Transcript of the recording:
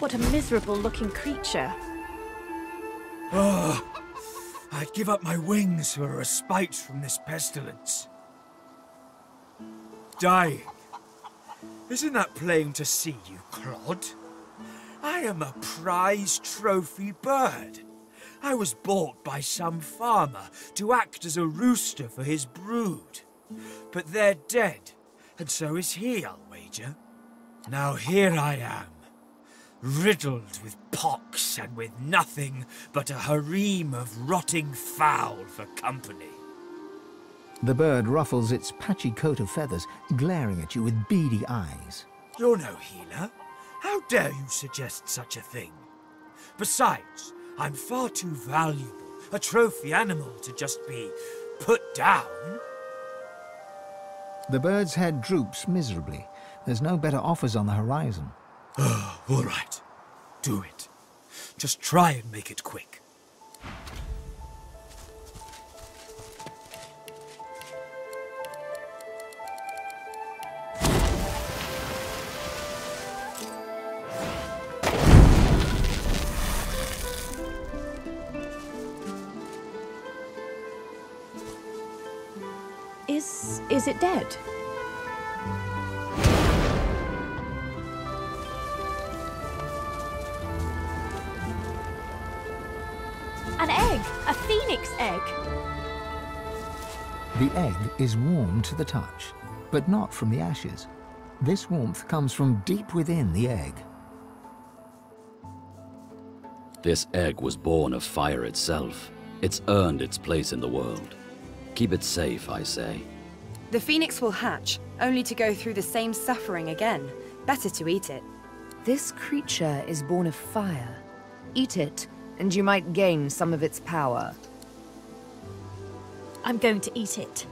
What a miserable-looking creature. Oh, I'd give up my wings for a respite from this pestilence. Dying. Isn't that plain to see, you clod? I am a prize trophy bird. I was bought by some farmer to act as a rooster for his brood. But they're dead, and so is he, I'll wager. Now here I am, riddled with pox and with nothing but a harem of rotting fowl for company. The bird ruffles its patchy coat of feathers, glaring at you with beady eyes. You're no healer. How dare you suggest such a thing? Besides, I'm far too valuable, a trophy animal, to just be put down. The bird's head droops miserably. There's no better offers on the horizon. Oh, all right. Do it. Just try and make it quick. Is it dead? An egg! A phoenix egg! The egg is warm to the touch, but not from the ashes. This warmth comes from deep within the egg. This egg was born of fire itself. It's earned its place in the world. Keep it safe, I say. The phoenix will hatch, only to go through the same suffering again. Better to eat it. This creature is born of fire. Eat it, and you might gain some of its power. I'm going to eat it.